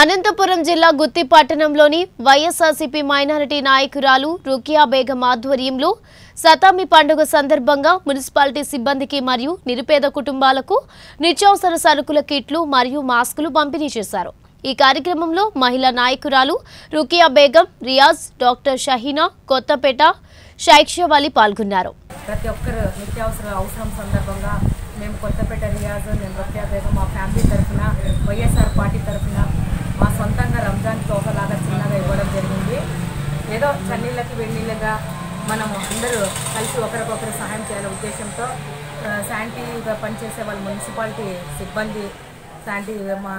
అనంతపురం జిల్లా గుత్తిపట్టణంలోని వైఎస్ఆర్సీపీ మైనారిటీ నాయకురాలు రుకియా బేగం ఆధ్వర్యంలో సతామి పండుగ సందర్భంగా మున్సిపాలిటీ సిబ్బందికి మరియు నిరుపేద కుటుంబాలకు నిత్యావసర సరుకుల కిట్లు మరియు మాస్కులు పంపిణీ చేశారు। ఈ కార్యక్రమంలో మహిళా నాయకురాలు రుకియా బేగం, రియాజ్, డాక్టర్ షహీనా, కొత్తపేట శైక్షవాలి పాల్గొన్నారు। ప్రతి ఒక్కరు నిత్యావసర అవసరం సందర్భంగా మేము కొత్తపేట రియాజ్, నేను రుకియా బేగం మా ఫ్యామిలీ తరపున వైఎస్ఆర్ పార్టీ తరపున మా సొంతంగా రంజాన్ తోకలాగా చిన్నగా ఇవ్వడం జరిగింది। ఏదో చన్నీళ్ళకి వెన్నీళ్ళగా మనము అందరూ కలిసి ఒకరికొకరు సహాయం చేయాలనే ఉద్దేశంతో శానిటరీగా పనిచేసే వాళ్ళు మున్సిపాలిటీ సిబ్బంది, శానిటరీ మా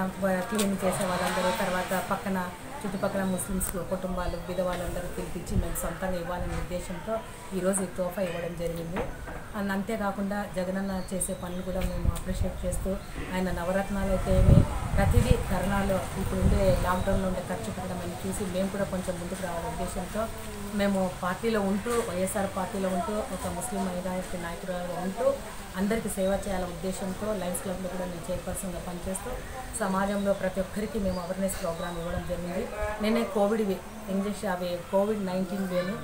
క్లీన్ చేసే వాళ్ళందరూ, తర్వాత పక్కన చుట్టుపక్కల ముస్లిమ్స్ కుటుంబాలు విధవాళ్ళందరూ పిలిపించి మేము సొంతంగా ఇవ్వాలనే ఉద్దేశంతో ఈరోజు ఈ తోఫా ఇవ్వడం జరిగింది। అండ్ అంతేకాకుండా జగనన్న చేసే పనులు కూడా మేము అప్రిషియేట్ చేస్తూ ఆయన నవరత్నాలు అయితేమి ప్రతిదీ తరుణాలు ఇప్పుడు ఉండే లాక్డౌన్లో ఉండే ఖర్చు పెట్టడమని చూసి మేము కూడా కొంచెం ముందుకు రావాలనే ఉద్దేశంతో మేము పార్టీలో ఉంటూ వైఎస్ఆర్ పార్టీలో ఉంటూ ఒక ముస్లిం మైనారిటీ నాయకురాలుగా ఉంటూ అందరికీ సేవ చేయాలనే ఉద్దేశంతో లైన్స్ క్లబ్లో కూడా నేను చైర్పర్సన్గా పనిచేస్తూ సమాజంలో ప్రతి ఒక్కరికి మేము అవేర్నెస్ ప్రోగ్రామ్ ఇవ్వడం జరిగింది। నేనే కోవిడ్వి ఇంజెక్షన్ అవి COVID-19 వేలు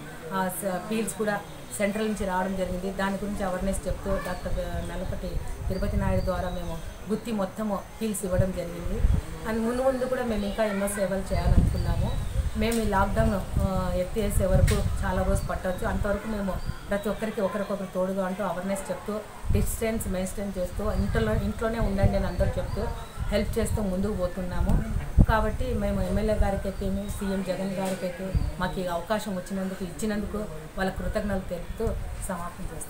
పీల్స్ కూడా సెంట్రల్ నుంచి రావడం జరిగింది। దాని గురించి అవేర్నెస్ చెప్తూ డాక్టర్ నల్లపటి తిరుపతి నాయుడు ద్వారా మేము గుత్తి మొత్తము పీల్స్ ఇవ్వడం జరిగింది। అండ్ ముందు ముందు కూడా మేము ఇంకా ఎన్నో సేవలు చేయాలనుకున్నాము। మేము ఈ లాక్డౌన్ ఎత్తేసే వరకు చాలా రోజు పట్టవచ్చు, అంతవరకు మేము ప్రతి ఒక్కరికి ఒకరికొకరు తోడుగా ఉంటూ అవేర్నెస్ చెప్తూ డిస్టెన్స్ మెయింటైన్ చేస్తూ ఇంట్లోనే ఉండండి అని అందరూ చెప్తూ హెల్ప్ చేస్తూ ముందుకు పోతున్నాము। కాబట్టి మేము ఎమ్మెల్యే గారికి అయితే సీఎం జగన్ గారికి అయితే మాకు ఈ అవకాశం ఇచ్చినందుకు వాళ్ళ కృతజ్ఞతలు తెలుపుతూ సమాప్తం చేస్తున్నాం।